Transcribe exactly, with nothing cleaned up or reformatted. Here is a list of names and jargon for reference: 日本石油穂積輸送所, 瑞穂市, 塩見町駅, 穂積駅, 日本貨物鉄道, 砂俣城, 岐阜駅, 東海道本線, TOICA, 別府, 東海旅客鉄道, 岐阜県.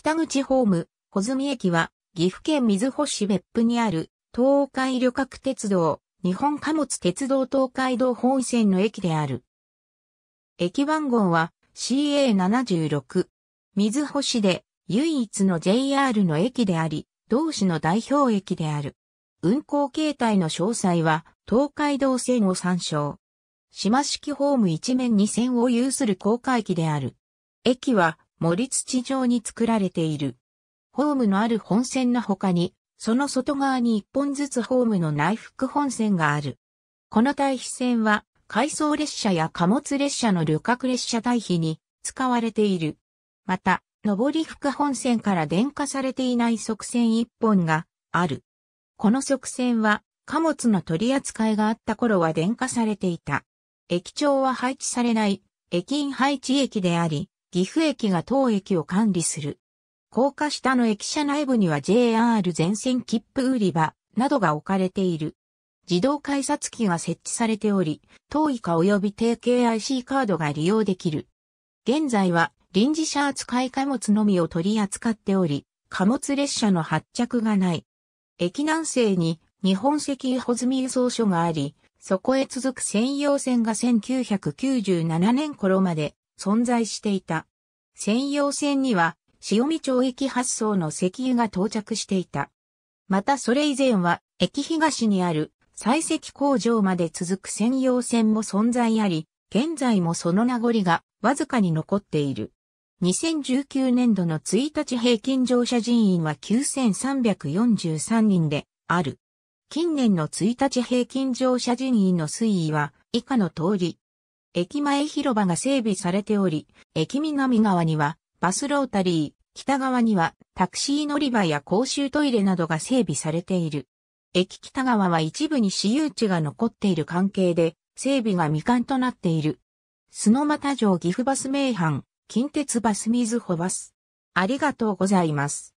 北口ホーム、穂積駅は、岐阜県瑞穂市別府にある、東海旅客鉄道、日本貨物鉄道東海道本線の駅である。駅番号は シーエーななじゅうろく。瑞穂市で唯一の ジェイアール の駅であり、同市の代表駅である。運行形態の詳細は、東海道線を参照。島式ホーム一面に線を有する高架駅である。駅は盛土状に作られている。ホームのある本線の他に、その外側に一本ずつホームの内覆本線がある。この対比線は、回送列車や貨物列車の旅客列車対比に使われている。また、上り覆本線から電化されていない側線一本がある。この側線は、貨物の取り扱いがあった頃は電化されていた。駅長は配置されない、駅員配置駅であり、岐阜駅が当駅を管理する。高架下の駅舎内部には ジェイアール 全線切符売り場などが置かれている。自動改札機が設置されており、トーイカ及び提携 アイシー カードが利用できる。現在は臨時車扱い貨物のみを取り扱っており、貨物列車の発着がない。駅南西に日本石油穂積輸送所があり、そこへ続く専用線がせんきゅうひゃくきゅうじゅうななねん頃まで存在していた。専用線には、塩見町駅発送の石油が到着していた。またそれ以前は駅東にある採石工場まで続く専用線も存在あり、現在もその名残がわずかに残っている。にせんじゅうきゅうねんどのいちにち平均乗車人員はきゅうせんさんびゃくよんじゅうさんにんである。近年のいちにち平均乗車人員の推移は以下の通り。駅前広場が整備されており、駅南側にはバスロータリー、北側にはタクシー乗り場や公衆トイレなどが整備されている。駅北側は一部に私有地が残っている関係で、整備が未完となっている。砂俣城岐阜バス名阪、近鉄バス瑞穂バス。ありがとうございます。